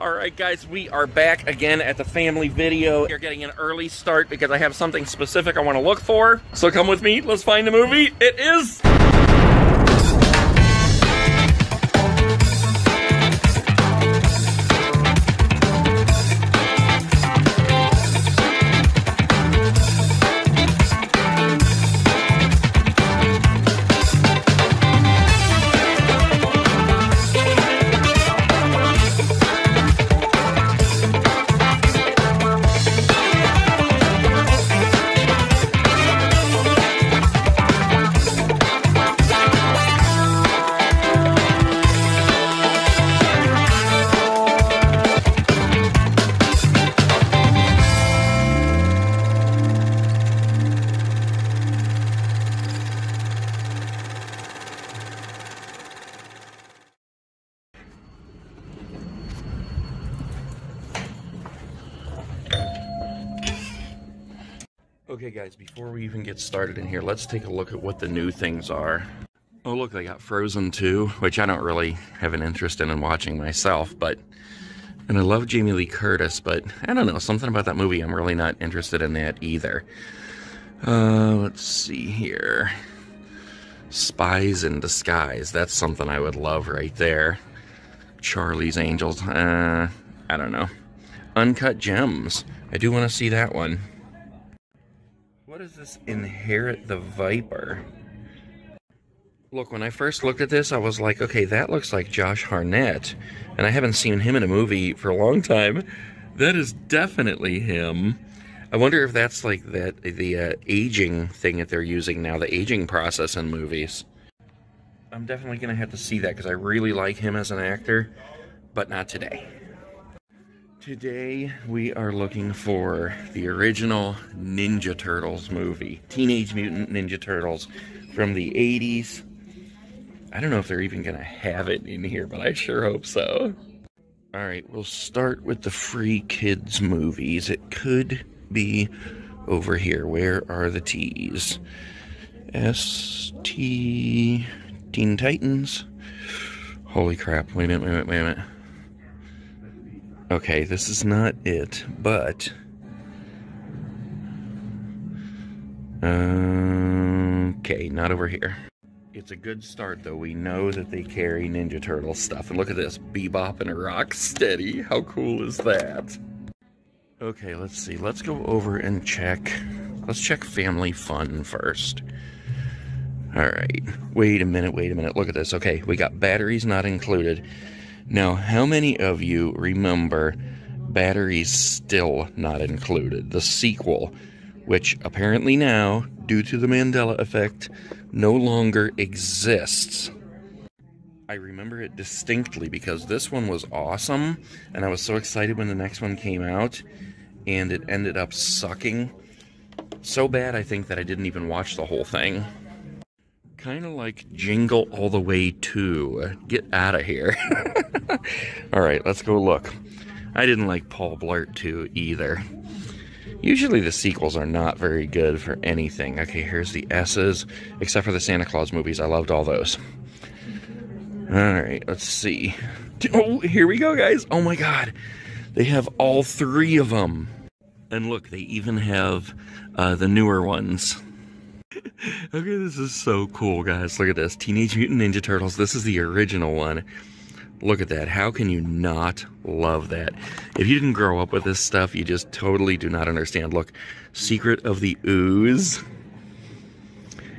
Alright guys, we are back again at the family video. You're getting an early start because I have something specific I want to look for. So come with me, let's find the movie. It is... Okay guys, before we even get started in here, let's take a look at what the new things are. Oh look, they got Frozen 2, which I don't really have an interest in watching myself, but... And I love Jamie Lee Curtis, but I don't know, something about that movie, I'm really not interested in that either. Let's see here. Spies in Disguise, that's something I would love right there. Charlie's Angels, I don't know. Uncut Gems, I do want to see that one. What is this Inherit the Viper? Look, when I first looked at this, I was like, okay, that looks like Josh Harnett. And I haven't seen him in a movie for a long time. That is definitely him. I wonder if that's like that the aging thing that they're using now, the aging process in movies. I'm definitely going to have to see that because I really like him as an actor, but not today. Today, we are looking for the original Ninja Turtles movie. Teenage Mutant Ninja Turtles from the 80s. I don't know if they're even going to have it in here, but I sure hope so. Alright, we'll start with the free kids movies. It could be over here. Where are the T's? S-T... Teen Titans? Holy crap. Wait a minute, wait a minute. Okay, this is not it, but... okay, not over here. It's a good start, though. We know that they carry Ninja Turtle stuff. And look at this, Bebop and Rocksteady. How cool is that? Okay, let's see. Let's go over and check... Let's check Family Fun first. Alright, wait a minute. Look at this. Okay, we got Batteries Not Included. Now, how many of you remember Batteries Still Not Included, the sequel, which apparently now, due to the Mandela effect, no longer exists? I remember it distinctly because this one was awesome, and I was so excited when the next one came out, and it ended up sucking so bad, I think, that I didn't even watch the whole thing. Kind of like Jingle All The Way 2. Get out of here. Alright, let's go look. I didn't like Paul Blart 2 either. Usually the sequels are not very good for anything. Okay, here's the S's. Except for the Santa Claus movies. I loved all those. Alright, let's see. Oh, here we go, guys. Oh my god. They have all three of them. And look, they even have the newer ones. Okay, this is so cool, guys. Look at this. Teenage Mutant Ninja Turtles. This is the original one. Look at that. How can you not love that? If you didn't grow up with this stuff, you just totally do not understand. Look, Secret of the Ooze.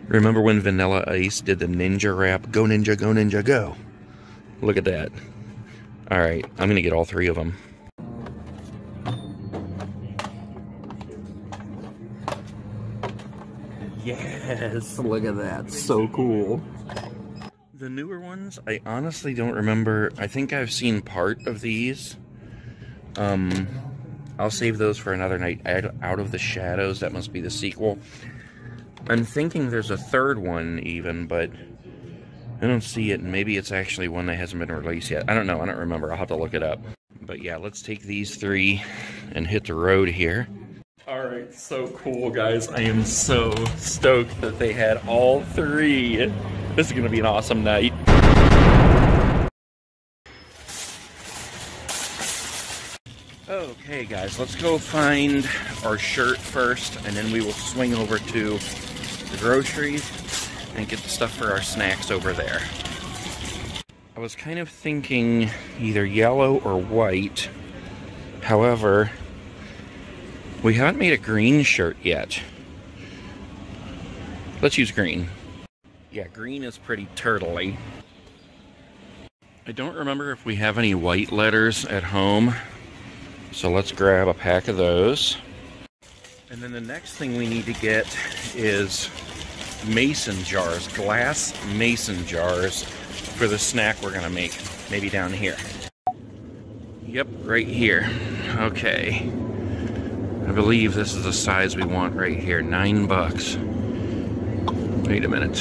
Remember when Vanilla Ice did the ninja rap? Go ninja, go ninja, go. Look at that. All right, I'm going to get all three of them. Yes, look at that. So cool. The newer ones, I honestly don't remember. I think I've seen part of these. I'll save those for another night. Out of the Shadows, that must be the sequel. I'm thinking there's a third one even, but I don't see it. Maybe it's actually one that hasn't been released yet. I don't know. I don't remember. I'll have to look it up. But yeah, let's take these three and hit the road here. Alright, so cool, guys. I am so stoked that they had all three. This is going to be an awesome night. Okay guys, let's go find our shirt first, and then we will swing over to the groceries and get the stuff for our snacks over there. I was kind of thinking either yellow or white. However, we haven't made a green shirt yet. Let's use green. Yeah, green is pretty turtley. I don't remember if we have any white letters at home. So let's grab a pack of those. And then the next thing we need to get is mason jars, glass mason jars for the snack we're gonna make. Maybe down here. Yep, right here. Okay. I believe this is the size we want right here. $9. Wait a minute.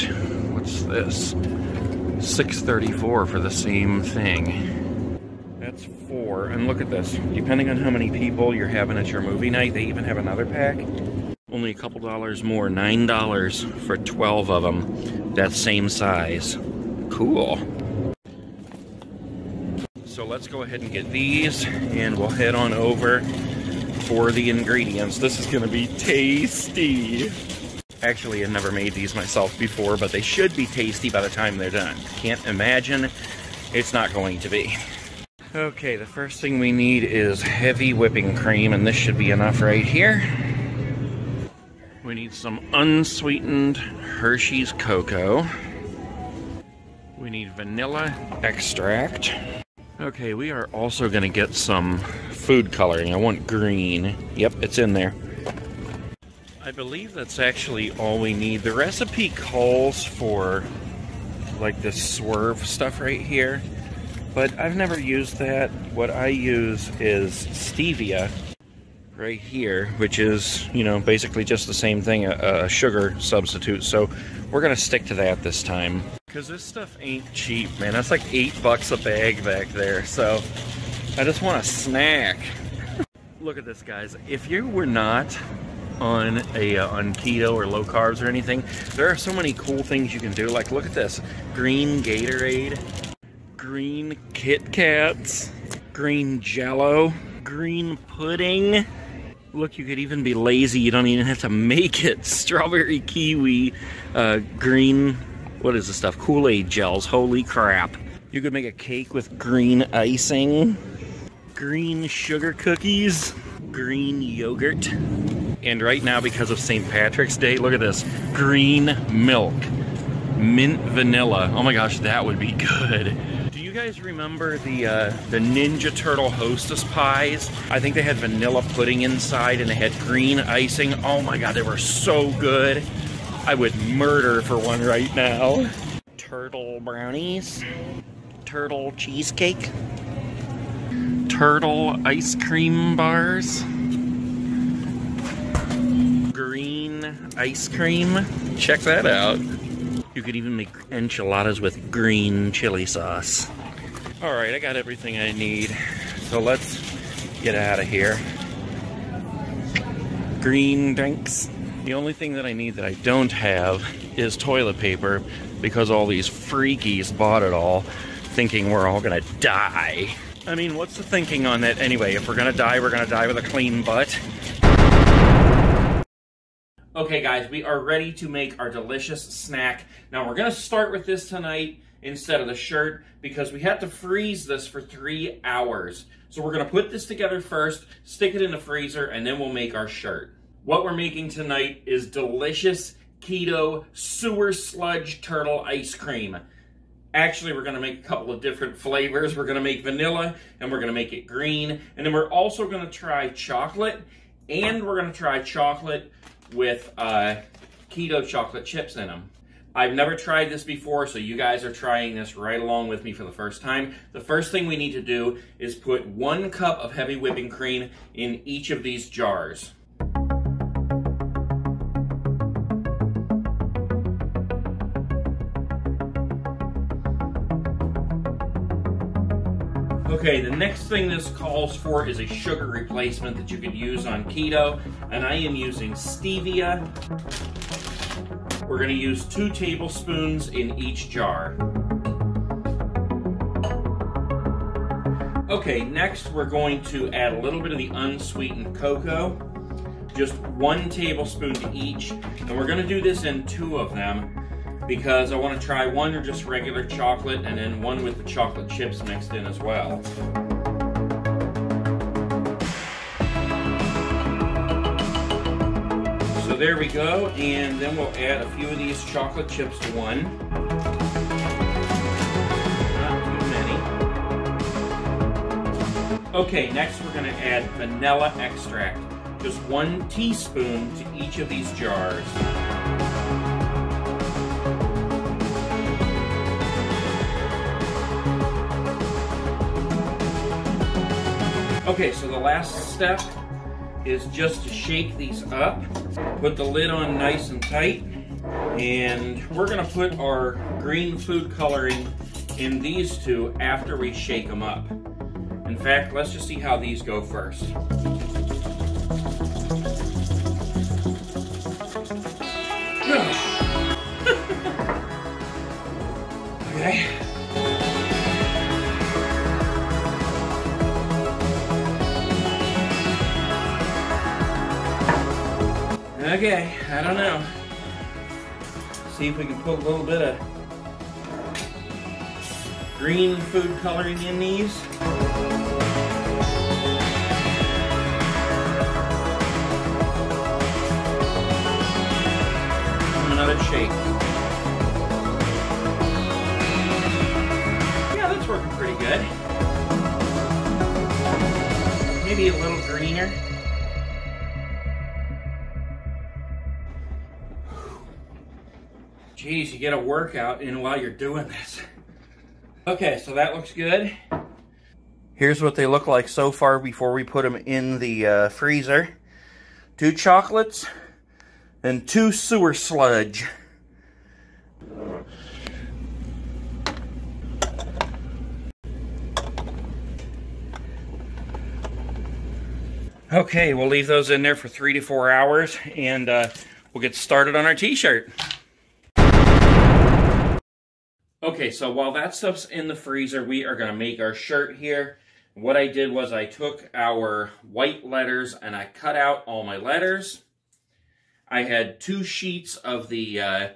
What's this? $6.34 for the same thing. That's four, and look at this. Depending on how many people you're having at your movie night, they even have another pack. Only a couple dollars more, $9 for 12 of them, that same size. Cool. So let's go ahead and get these, and we'll head on over for the ingredients. This is gonna be tasty. Actually, I've never made these myself before, but they should be tasty by the time they're done. Can't imagine it's not going to be. Okay, the first thing we need is heavy whipping cream, and this should be enough right here. We need some unsweetened Hershey's cocoa. We need vanilla extract. Okay, we are also gonna get some food coloring. I want green. Yep, it's in there. I believe that's actually all we need. The recipe calls for like this Swerve stuff right here, but I've never used that. What I use is Stevia right here, which is, you know, basically just the same thing, a sugar substitute. So we're gonna stick to that this time. Cause this stuff ain't cheap, man. That's like $8 a bag back there. So I just want a snack. Look at this, guys. If you were not on on keto or low carbs or anything, there are so many cool things you can do. Like, look at this, green Gatorade. Green Kit Kats, green Jell-O, green pudding. Look, you could even be lazy. You don't even have to make it. Strawberry kiwi, green, what is this stuff? Kool-Aid gels, holy crap. You could make a cake with green icing, green sugar cookies, green yogurt. And right now, because of St. Patrick's Day, look at this, green milk, mint vanilla. Oh my gosh, that would be good. Do you guys remember the Ninja Turtle Hostess Pies? I think they had vanilla pudding inside and they had green icing. Oh my god, they were so good. I would murder for one right now. Turtle brownies. Turtle cheesecake. Turtle ice cream bars. Green ice cream. Check that out. You could even make enchiladas with green chili sauce. All right, I got everything I need, so let's get out of here. Green drinks. The only thing that I need that I don't have is toilet paper, because all these freakies bought it all, thinking we're all gonna die. I mean, what's the thinking on that anyway? If we're gonna die, we're gonna die with a clean butt. Okay guys, we are ready to make our delicious snack. Now we're gonna start with this tonight instead of the shirt, because we have to freeze this for 3 hours. So we're gonna put this together first, stick it in the freezer, and then we'll make our shirt. What we're making tonight is delicious keto sewer sludge turtle ice cream. Actually, we're gonna make a couple of different flavors. We're gonna make vanilla, and we're gonna make it green, and then we're also gonna try chocolate, and we're gonna try chocolate with keto chocolate chips in them. I've never tried this before, so you guys are trying this right along with me for the first time. The first thing we need to do is put 1 cup of heavy whipping cream in each of these jars. Okay, the next thing this calls for is a sugar replacement that you can use on keto, and I am using Stevia. We're going to use 2 tablespoons in each jar. Okay, next we're going to add a little bit of the unsweetened cocoa, just 1 tablespoon to each, and we're gonna do this in 2 of them because I wanna try one or just regular chocolate and then one with the chocolate chips mixed in as well. So there we go, and then we'll add a few of these chocolate chips to one. Okay, next we're gonna add vanilla extract. Just 1 teaspoon to each of these jars. Okay, so the last step is just to shake these up. Put the lid on nice and tight. And we're gonna put our green food coloring in these 2 after we shake them up. In fact, let's just see how these go first. Okay. Okay, I don't know. See if we can put a little bit of green food coloring in these. Shake. Yeah, that's working pretty good. Maybe a little greener. Geez, you get a workout in while you're doing this. Okay, so that looks good. Here's what they look like so far before we put them in the freezer. 2 chocolates. And 2 sewer sludge. Okay, we'll leave those in there for 3 to 4 hours, and we'll get started on our t-shirt. Okay, so while that stuff's in the freezer, we are gonna make our shirt here. What I did was I took our white letters and I cut out all my letters. I had 2 sheets of the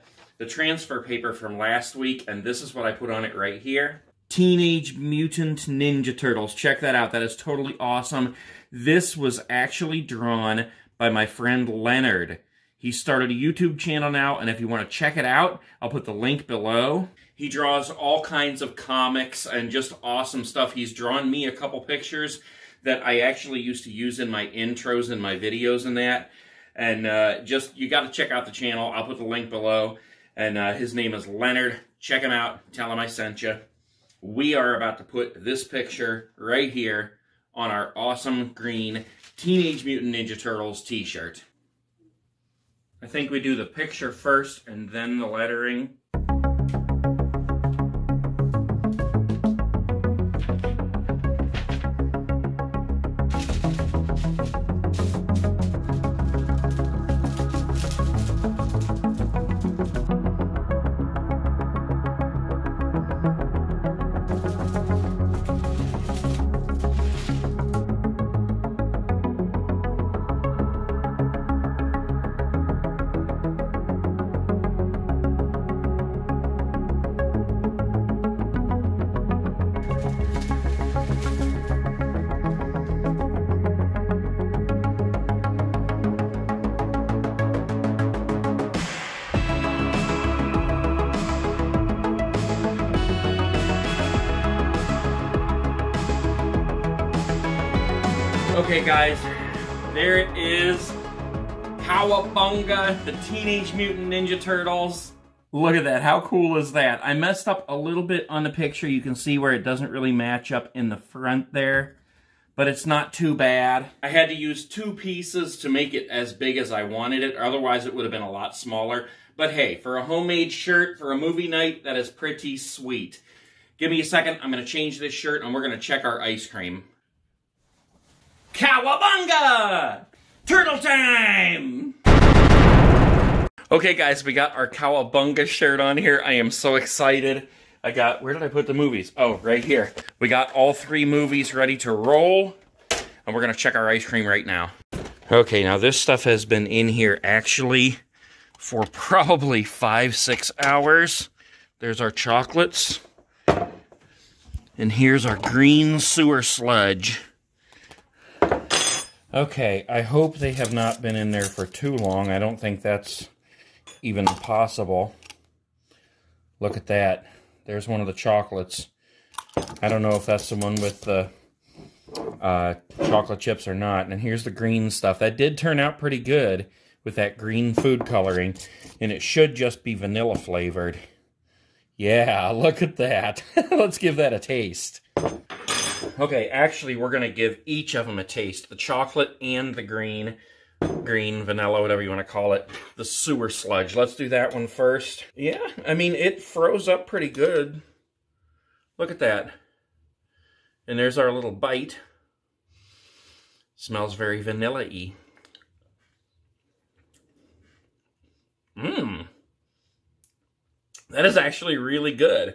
transfer paper from last week, and this is what I put on it right here. Teenage Mutant Ninja Turtles. Check that out. That is totally awesome. This was actually drawn by my friend Leonard. He started a YouTube channel now, and if you want to check it out, I'll put the link below. He draws all kinds of comics and just awesome stuff. He's drawn me a couple pictures that I actually used to use in my intros and my videos and that. And just, you got to check out the channel. I'll put the link below. And his name is Leonard. Check him out. Tell him I sent you. We are about to put this picture right here on our awesome green Teenage Mutant Ninja Turtles t-shirt. I think we do the picture first and then the lettering. Okay guys, there it is. Cowabunga, the Teenage Mutant Ninja Turtles. Look at that, how cool is that? I messed up a little bit on the picture. You can see where it doesn't really match up in the front there, but it's not too bad. I had to use 2 pieces to make it as big as I wanted it, otherwise it would have been a lot smaller. But hey, for a homemade shirt, for a movie night, that is pretty sweet. Give me a second, I'm gonna change this shirt and we're gonna check our ice cream. Cowabunga! Turtle time! Okay guys, we got our Cowabunga shirt on here. I am so excited. I got, where did I put the movies? Oh, right here. We got all three movies ready to roll, and we're gonna check our ice cream right now. Okay, now this stuff has been in here actually for probably 5-6 hours. There's our chocolates. And here's our green sewer sludge. Okay, I hope they have not been in there for too long. I don't think that's even possible. Look at that. There's one of the chocolates. I don't know if that's the one with the chocolate chips or not. And here's the green stuff. That did turn out pretty good with that green food coloring. And it should just be vanilla flavored. Yeah, look at that. Let's give that a taste. Okay, actually, we're going to give each of them a taste. The chocolate and the green, vanilla, whatever you want to call it. The sewer sludge. Let's do that one first. Yeah, I mean, it froze up pretty good. Look at that. And there's our little bite. Smells very vanilla-y. Mmm. That is actually really good.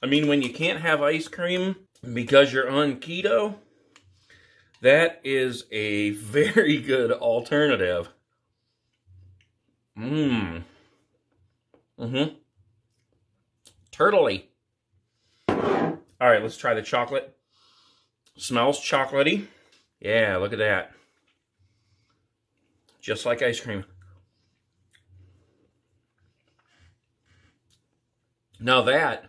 I mean, when you can't have ice cream because you're on keto, that is a very good alternative. Mmm. Mm-hmm. Turtley. All right, let's try the chocolate. Smells chocolatey. Yeah, look at that. Just like ice cream. Now that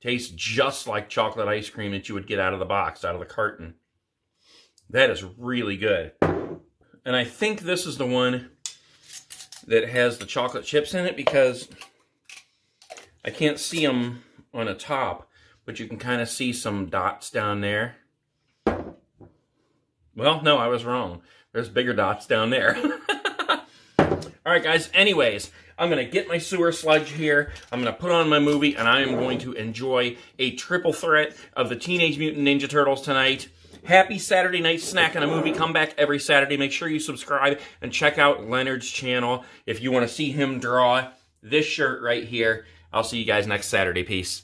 tastes just like chocolate ice cream that you would get out of the box, out of the carton. That is really good. And I think this is the one that has the chocolate chips in it because I can't see them on the top, but you can kind of see some dots down there. Well, no, I was wrong. There's bigger dots down there. All right, guys, anyways, I'm going to get my sewer sludge here, I'm going to put on my movie, and I am going to enjoy a triple threat of the Teenage Mutant Ninja Turtles tonight. Happy Saturday night snack and a movie. Come back every Saturday. Make sure you subscribe and check out Leonard's channel if you want to see him draw this shirt right here. I'll see you guys next Saturday. Peace.